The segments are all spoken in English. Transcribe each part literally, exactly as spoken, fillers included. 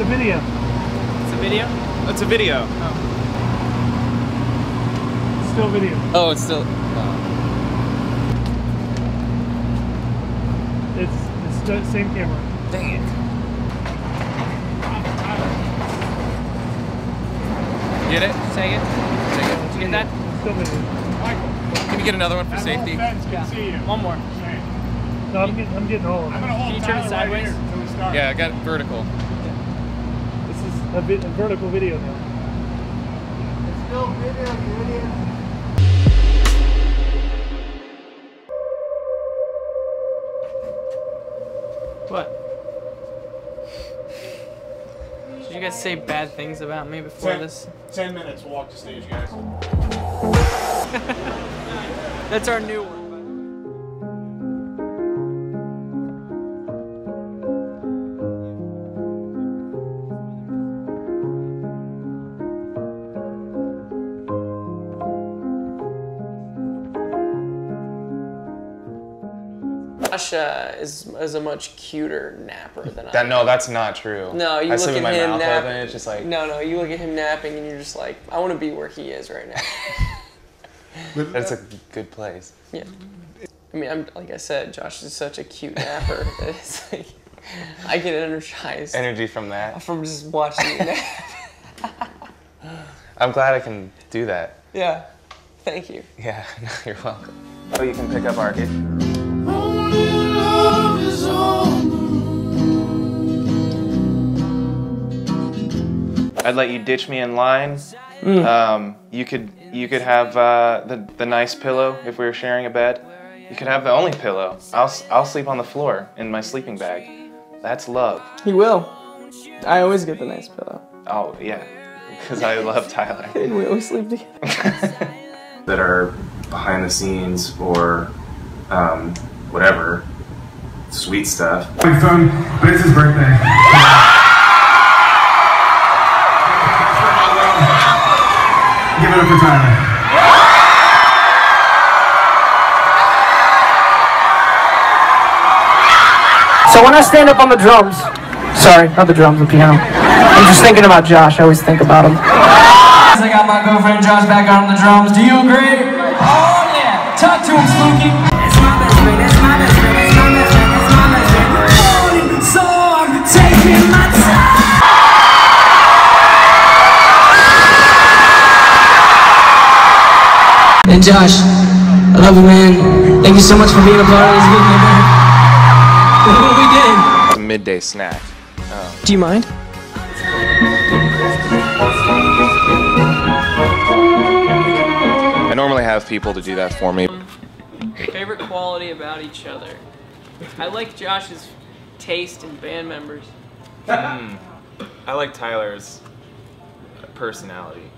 a video. It's a video? It's a video. Oh. It's still video. Oh, it's still... Oh. It's, it's the same camera. Dang it. Get it? Say it? Say it. Did you get that? It's still video. Michael. Can we get another one for that safety? Yeah. See you. One more. No, I'm getting, I'm getting all of them. Can you turn sideways? Right, yeah, I got it vertical. This is a, bit, a vertical video now. It's still video, video. What? Did you guys say bad things about me before ten, this? Ten minutes, we'll walk to stage, guys. That's our new one. Joshua is, is a much cuter napper than I that, am. No, that's not true. No, you I look at him napping. It's just like, no, no, you look at him napping and you're just like, I want to be where he is right now. That's a good place. Yeah. I mean, I'm, like I said, Josh is such a cute napper that it's like, I get energized. Energy from that? From just watching you nap. I'm glad I can do that. Yeah. Thank you. Yeah, no, you're welcome. Oh, you can pick up our I'd let you ditch me in line. Mm. Um, you could you could have uh, the the nice pillow if we were sharing a bed. You could have the only pillow. I'll I'll sleep on the floor in my sleeping bag. That's love. He will. I always get the nice pillow. Oh yeah, because I love Tyler. And we always sleep together. That are behind the scenes or um, whatever sweet stuff. My son, but it's his birthday. Give it up for Tyler. So when I stand up on the drums, sorry, not the drums, the piano, I'm just thinking about Josh. I always think about him. I got my girlfriend Josh back on the drums. Do you agree? Oh yeah. Talk to him, Spooky. It's my best friend. It's my best friend. It's my best friend. It's my best friend. So I can take in my time. And Josh, I love you, man. Thank you so much for being a part of this video, man. Look what we did. It's a midday snack. Oh. Do you mind? I normally have people to do that for me. Favorite quality about each other. I like Josh's taste in band members. Mm. I like Tyler's personality.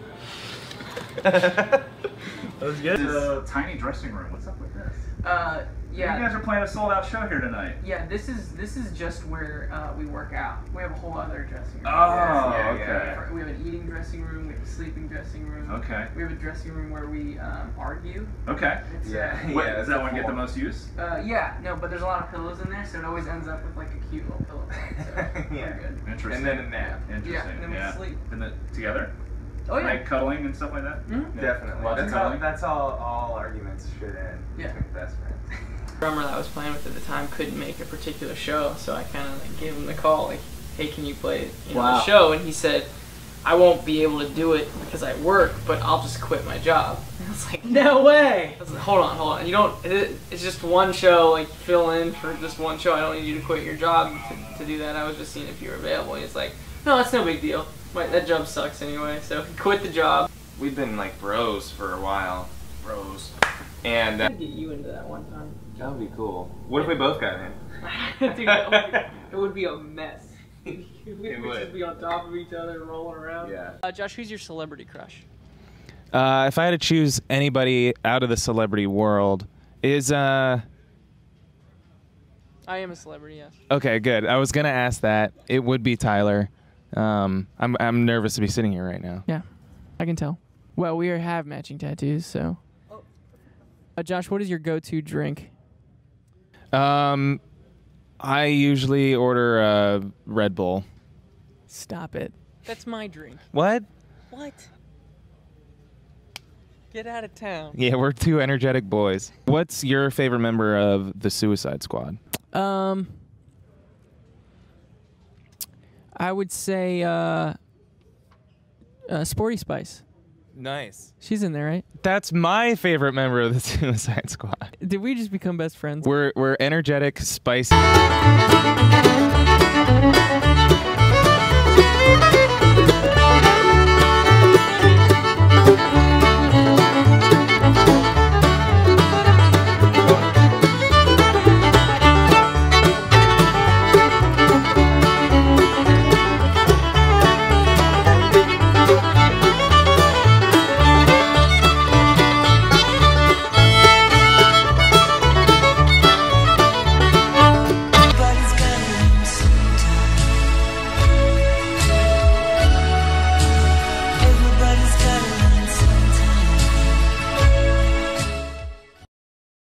That was good. This is a tiny dressing room. What's up with this? Uh, yeah. You guys are playing a sold-out show here tonight. Yeah, this is this is just where uh, we work out. We have a whole other dressing room. Oh, yeah, okay. Yeah. We have an eating dressing room. We have a sleeping dressing room. Okay. We have a dressing room where we um, argue. Okay. It's, yeah. Uh, Wait, yeah. Does that one get the most use? Uh, yeah. No, but there's a lot of pillows in there, so it always ends up with like a cute little pillow. So yeah. Good. Interesting. And then a nap. Interesting. Yeah. And then we yeah. sleep. And then together. Oh yeah, like cuddling and stuff like that. Mm-hmm. Yeah. Definitely. Well, that's all. That's all. All arguments should end. Yeah. Best friends. The drummer that I was playing with at the time couldn't make a particular show, so I kind of like gave him the call, like, "Hey, can you play you wow. know, the show?" And he said, "I won't be able to do it because I work, but I'll just quit my job." And I was like, "No way!" I was like, "Hold on, hold on. You don't. It, it's just one show. Like, fill in for just one show. I don't need you to quit your job to, to do that. I was just seeing if you were available." And he's like, "No, that's no big deal. Wait, that job sucks anyway, so quit the job." We've been like bros for a while. Bros. And uh, I could get you into that one time. That would be cool. What if we both got in? Dude, that would be, it would be a mess. We'd just be on top of each other, rolling around. Yeah. Uh, Josh, who's your celebrity crush? Uh, if I had to choose anybody out of the celebrity world, is... uh. I am a celebrity, yes. Okay, good. I was going to ask that. It would be Tyler. Um, I'm I'm nervous to be sitting here right now. Yeah, I can tell. Well, we are, have matching tattoos, so. Oh. Uh, Josh, what is your go-to drink? Um, I usually order a Red Bull. Stop it. That's my drink. What? What? Get out of town. Yeah, we're two energetic boys. What's your favorite member of the Suicide Squad? Um, I would say uh, uh, Sporty Spice. Nice. She's in there, right? That's my favorite member of the Suicide Squad. Did we just become best friends? We're, we're energetic, spicy.